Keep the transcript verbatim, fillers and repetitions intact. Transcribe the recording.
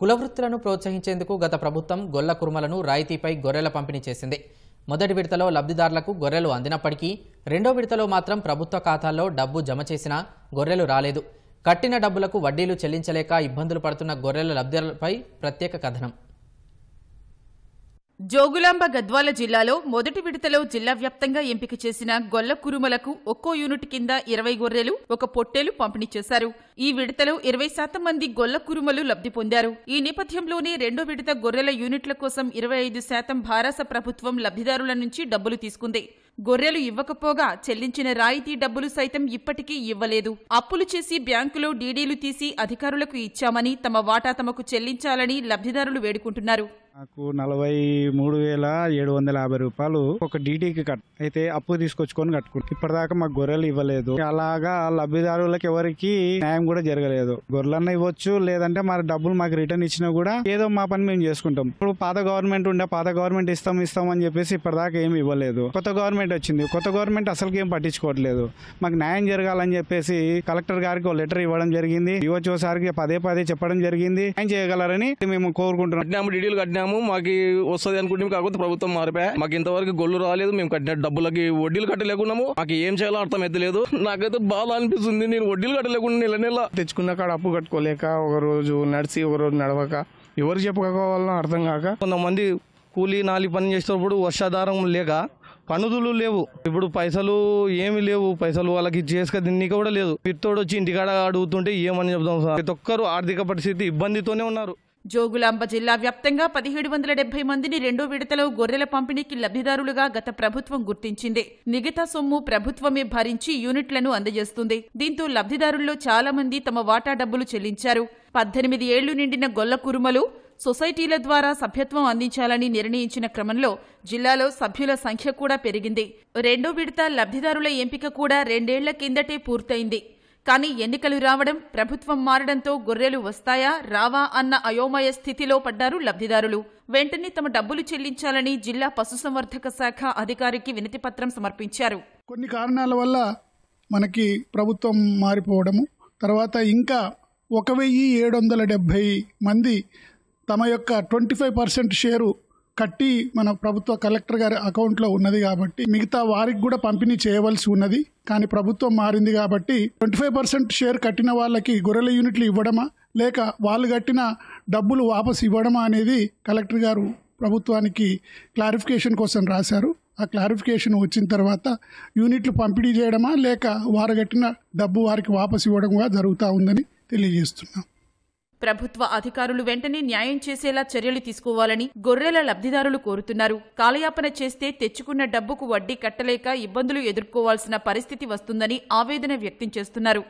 కులవృత్తులను ప్రోత్సహించేందుకు గత ప్రభుత్వం గొల్ల కుర్మలను రాయితీపై గొర్రెల పంపిణీ చేసింది. మొదటి విడతలో లబ్ధిదారులకు గొర్రెలు అందినప్పటికీ రెండో విడతలో మాత్రం ప్రభుత్వ ఖాతాల్లో డబ్బు జమ చేసినా గొర్రెలు రాలేదు. కట్టిన డబ్బులకు వడ్డీలు చెల్లించలేక ఇబ్బందులు పడుతున్న గొర్రెల లబ్ధిదారులపై ప్రత్యేక కథనం. జోగులాంబ గద్వాల జిల్లాలో మొదటి విడతలో జిల్లా వ్యాప్తంగా ఎంపిక చేసిన గొల్ల కురుమలకు ఒక్కో యూనిట్ కింద ఇరవై గొర్రెలు ఒక పొట్టేలు పంపిణీ చేశారు. ఈ విడతలో ఇరవై శాతం మంది గొల్ల కురుమలు లబ్ధి పొందారు. ఈ నేపథ్యంలోనే రెండో విడత గొర్రెల యూనిట్ల కోసం ఇరవై ఐదు శాతం భారత ప్రభుత్వం లబ్ధిదారుల నుంచి డబ్బులు తీసుకుంది. గొర్రెలు ఇవ్వకపోగా చెల్లించిన రాయితీ డబ్బులు సైతం ఇప్పటికీ ఇవ్వలేదు. అప్పులు చేసి బ్యాంకులో డీడీలు తీసి అధికారులకు ఇచ్చామని తమ వాటా తమకు చెల్లించాలని లబ్ధిదారులు వేడుకుంటున్నారు. నాకు నలభై మూడు వేల ఏడు వందల యాభై రూపాయలు ఒక డీడీకి కట్ అయితే అప్పు తీసుకొచ్చుకొని కట్టుకుంటాం. ఇప్పటిదాకా మాకు గొర్రెలు ఇవ్వలేదు. అలాగా లబ్ధిదారులకు ఎవరికి న్యాయం కూడా జరగలేదు. గొర్రెలన్నా ఇవ్వచ్చు, లేదంటే మా డబ్బులు మాకు రిటర్న్ ఇచ్చినా కూడా ఏదో మా పని మేము చేసుకుంటాం. ఇప్పుడు పాత గవర్నమెంట్ ఉండే పాత గవర్నమెంట్ ఇస్తాం ఇస్తాం అని చెప్పేసి ఇప్పటిదాకా ఏమి ఇవ్వలేదు. కొత్త గవర్నమెంట్ వచ్చింది, కొత్త గవర్నమెంట్ అసలుకి ఏం పట్టించుకోవట్లేదు. మాకు న్యాయం జరగాలని చెప్పేసి కలెక్టర్ గారికి ఒక లెటర్ ఇవ్వడం జరిగింది. యువచో సార్కి పదే పదే చెప్పడం జరిగింది. న్యాయం చేయగలరని మేము కోరుకుంటున్నాం. డీడీలు కట్టినా మాకు వస్తుంది అనుకుంటే, కాకపోతే ప్రభుత్వం మారిపోయా. మాకు ఇంతవరకు గొల్లు రాలేదు. మేము కట్టిన డబ్బులకి వడ్డీలు కట్టలేకున్నాము. మాకు ఏం చేయాలో అర్థం అవుతలేదు. నాకైతే బాధ అనిపిస్తుంది. నేను వడ్డీలు కట్టలేకుండా నెల నెల తెచ్చుకున్న కాడ అప్పు కట్టుకోలేక, ఒక రోజు నడిచి ఒక రోజు నడవక, ఎవరు చెప్పుకోవాలో అర్థం కాక, కొంతమంది కూలీ నాలి పని చేసేటప్పుడు వర్షాధారం లేక పనుదులు లేవు. ఇప్పుడు పైసలు ఏమి లేవు. పైసలు వాళ్ళకి చేసుక తిన్నీ కూడా లేదు. పిత్తోడు వచ్చి ఇంటికాడ అడుగుతుంటే ఏమని చెప్తాం సార్. ప్రతి ఒక్కరు ఆర్థిక పరిస్థితి ఇబ్బందితోనే ఉన్నారు. జోగులాంబ జిల్లా వ్యాప్తంగా పదిహేడు వందల డెబ్బై మందిని రెండో విడతలో గొర్రెల పంపిణీకి లబ్ధిదారులుగా గత ప్రభుత్వం గుర్తించింది. మిగతా సొమ్ము ప్రభుత్వమే భరించి యూనిట్లను అందజేస్తుంది. దీంతో లబ్ధిదారుల్లో చాలా మంది తమ వాటా డబ్బులు చెల్లించారు. పద్దెనిమిది ఏళ్లు నిండిన గొల్ల కురుమలు సొసైటీల ద్వారా సభ్యత్వం అందించాలని నిర్ణయించిన క్రమంలో జిల్లాలో సభ్యుల సంఖ్య కూడా పెరిగింది. రెండో విడత లబ్ధిదారుల ఎంపిక కూడా రెండేళ్ల కిందటే పూర్తయింది. కానీ ఎన్నికలు రావడం, ప్రభుత్వం మారడంతో గొర్రెలు వస్తాయా రావా అన్న అయోమయ స్థితిలో పడ్డారు లబ్ధిదారులు. వెంటనే తమ డబ్బులు చెల్లించాలని జిల్లా పశుసంవర్ధక శాఖ అధికారికి వినతి పత్రం సమర్పించారు. కొన్ని కారణాల వల్ల మనకి ప్రభుత్వం మారిపోవడము, తర్వాత ఇంకా ఒక వెయ్యి ఏడు వందల డెబ్బై మంది తమ యొక్క ట్వంటీ ఫైవ్ పర్సెంట్ షేరు కట్టి మన ప్రభుత్వ కలెక్టర్ గారి అకౌంట్లో ఉన్నది కాబట్టి మిగతా వారికి కూడా పంపిణీ చేయవలసి ఉన్నది. కానీ ప్రభుత్వం మారింది కాబట్టి ట్వంటీ ఫైవ్ పర్సెంట్ షేర్ కట్టిన వాళ్ళకి గొర్రెల యూనిట్లు ఇవ్వడమా, లేక వాళ్ళు కట్టిన డబ్బులు వాపసు ఇవ్వడమా అనేది కలెక్టర్ గారు ప్రభుత్వానికి క్లారిఫికేషన్ కోసం రాశారు. ఆ క్లారిఫికేషన్ వచ్చిన తర్వాత యూనిట్లు పంపిణీ చేయడమా, లేక వారు కట్టిన డబ్బు వారికి వాపసు ఇవ్వడమా జరుగుతూ ఉందని తెలియజేస్తున్నాం. ప్రభుత్వ అధికారులు వెంటనే న్యాయం చేసేలా చర్యలు తీసుకోవాలని గొర్రెల లబ్ధిదారులు కోరుతున్నారు. కాలయాపన చేస్తే తెచ్చుకున్న డబ్బుకు వడ్డీ కట్టలేక ఇబ్బందులు ఎదుర్కోవాల్సిన పరిస్థితి వస్తుందని ఆవేదన వ్యక్తం చేస్తున్నారు.